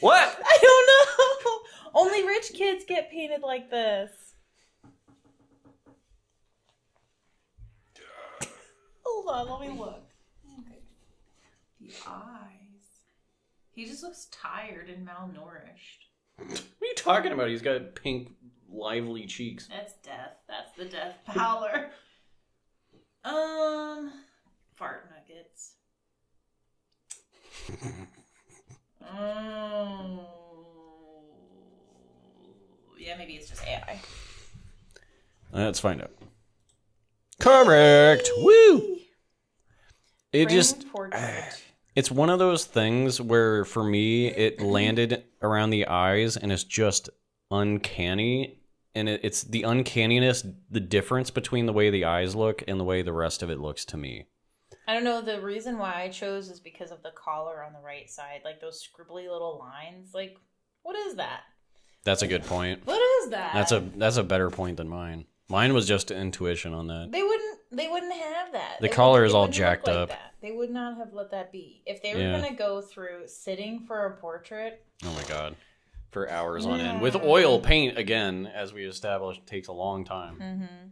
What? I don't know. Only rich kids get painted like this. Hold on, let me look. Okay. The eyes. He just looks tired and malnourished. What are you talking about? He's got pink, lively cheeks. That's death. That's the death pallor. Fart nuggets. Yeah, maybe it's just AI. Let's find out. Correct. Yay! Woo! It just it's one of those things where for me it landed around the eyes and it's just uncanny, and it's the uncanniness, the difference between the way the eyes look and the way the rest of it looks to me. I don't know, the reason why I chose is because of the collar on the right side, like those scribbly little lines. Like, what is that? That's a good point. What is that? That's a better point than mine. Mine was just intuition on that. They wouldn't have that. The collar is all jacked up. They would not have let that be. If they were going to go through sitting for a portrait. Oh my God. For hours on end. With oil paint, again, as we established, takes a long time. Mm-hmm.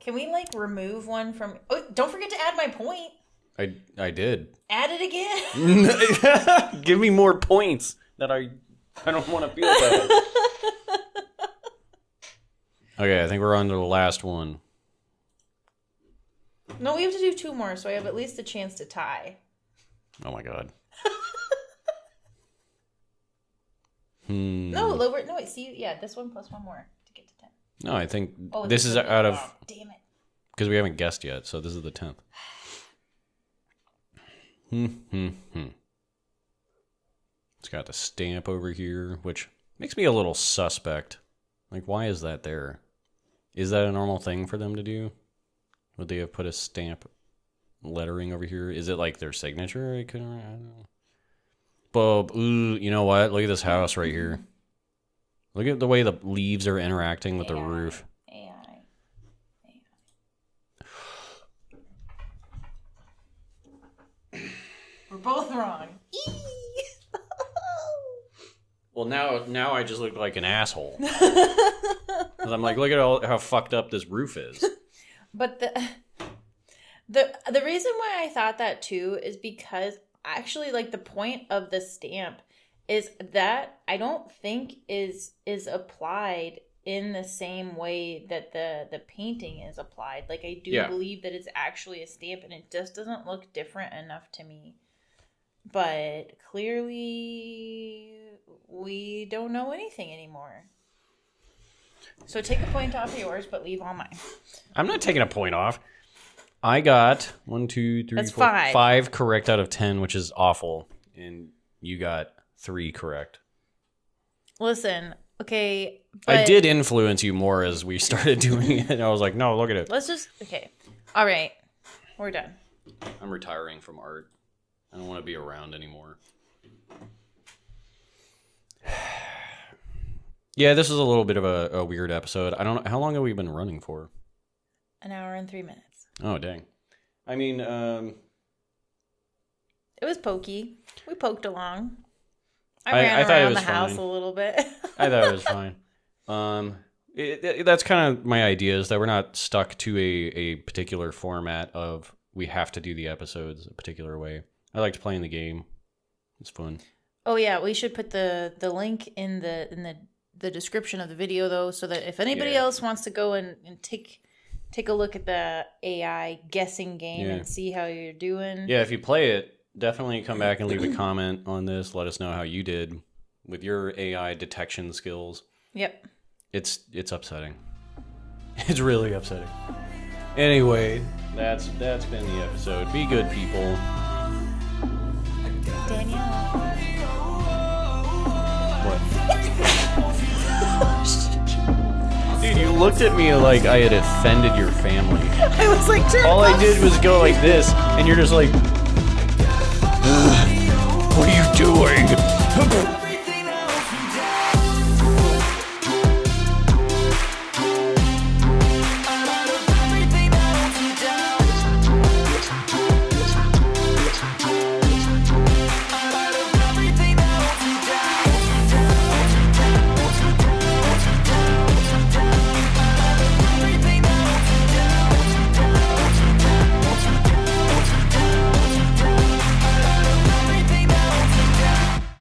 Can we, like, remove one from... Oh, don't forget to add my point. I did. Add it again. Give me more points that I don't want to feel about. Okay, I think we're on to the last one. No, we have to do two more, so I have at least a chance to tie. Oh my God. No, lower. No, wait, see, yeah, this one plus one more to get to 10. No, I think this is out of... Oh, damn it. Because we haven't guessed yet, so this is the 10th. It's got the stamp over here, which makes me a little suspect. Like, why is that there? Is that a normal thing for them to do? Would they have put a stamp lettering over here? Is it like their signature? I couldn't. I don't know. But ooh, you know what? Look at this house right here. Look at the way the leaves are interacting with the roof. AI. We're both wrong. Eee! Well, now I just look like an asshole. Because I'm like, look at how fucked up this roof is. But the reason why I thought that too is because actually, like, the point of the stamp is that I don't think is applied in the same way that the painting is applied. Like, I do believe that it's actually a stamp, and it just doesn't look different enough to me. But clearly, we don't know anything anymore. So take a point off yours, but leave all mine. I'm not taking a point off. I got 5 correct out of 10, which is awful. And you got 3 correct. Listen, okay. But I did influence you more as we started doing it. I was like, no, look at it. Let's just, okay. All right. We're done. I'm retiring from art. I don't want to be around anymore. Yeah, this is a little bit of a weird episode. I don't know. How long have we been running for? 1 hour and 3 minutes. Oh, dang. I mean, it was pokey. We poked along. I ran around the house a little bit. I thought it was fine. That's kind of my idea, is that we're not stuck to a particular format of we have to do the episodes a particular way. I liked playing the game. It's fun. Oh yeah, we should put the link in the description of the video though, so that if anybody else wants to go and take a look at the AI guessing game and see how you're doing. Yeah, if you play it, definitely come back and leave a comment on this. Let us know how you did with your AI detection skills. Yep. It's upsetting. It's really upsetting. Anyway, that's been the episode. Be good, people. Danielle. Dude, you looked at me like I had offended your family. I was like, all I did was go like this, and you're just like, what are you doing?